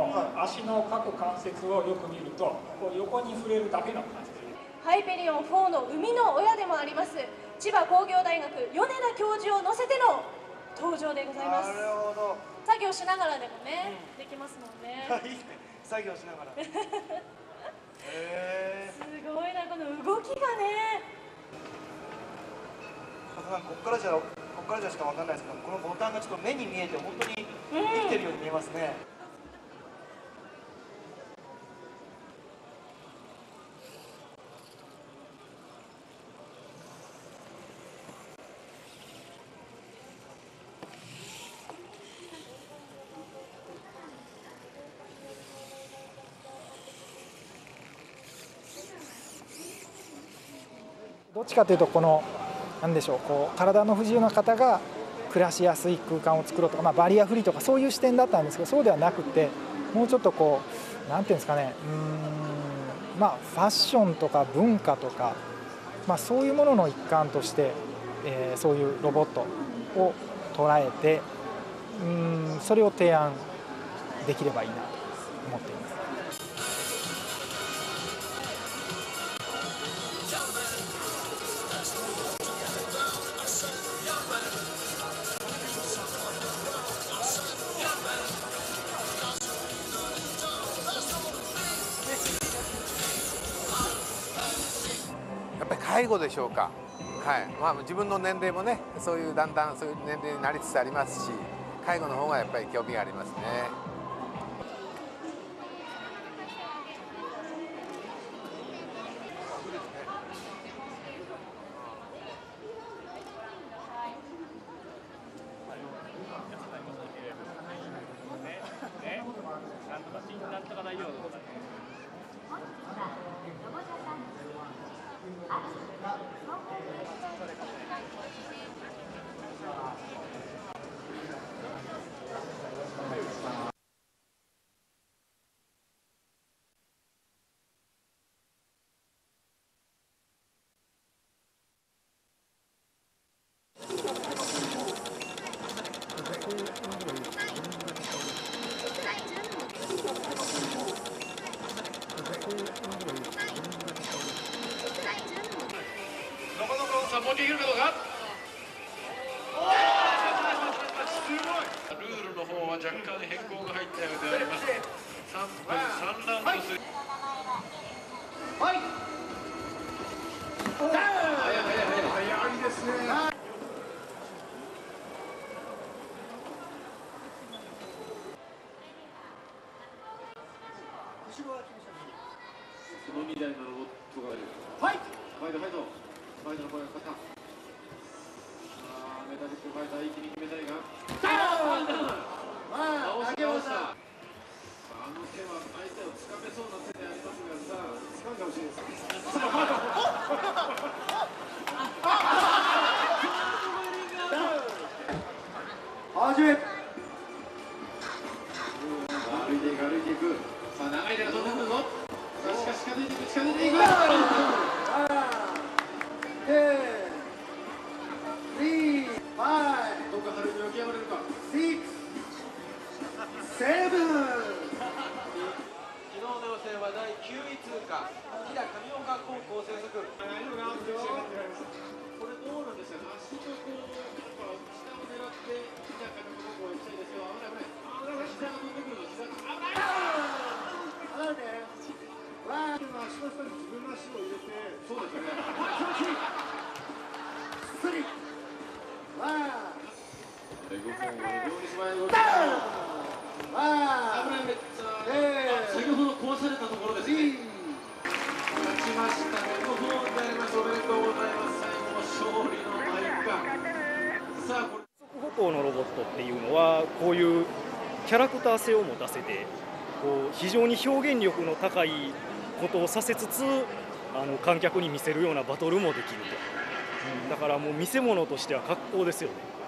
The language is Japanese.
も、足の各関節をよく見ると、こう横に触れるだけの関節。ハイペリオン4の生みの親でもあります千葉工業大学米田教授を乗せての登場でございます。なるほど。作業しながらでもね、できますもんね。いいね、作業しながら。すごいな、この動きがね。こっからじゃしかわかんないですけど、このボタンがちょっと目に見えて本当にできてるように見えますね。どっちかというとこの。なんでしょう、こう体の不自由な方が暮らしやすい空間を作ろうとか、バリアフリーとかそういう視点だったんですけど、そうではなくて、もうちょっとこうなんていうんですかね、ファッションとか文化とか、そういうものの一環として、そういうロボットを捉えて、それを提案できればいいなと思っています。介護でしょうか、自分の年齢もね、そういうだんだんそういう年齢になりつつありますし、介護の方がやっぱり興味がありますね。キャラクター性をも出せて、こう非常に表現力の高いことをさせつつ、観客に見せるようなバトルもできると、だからもう見せ物としては格好ですよね。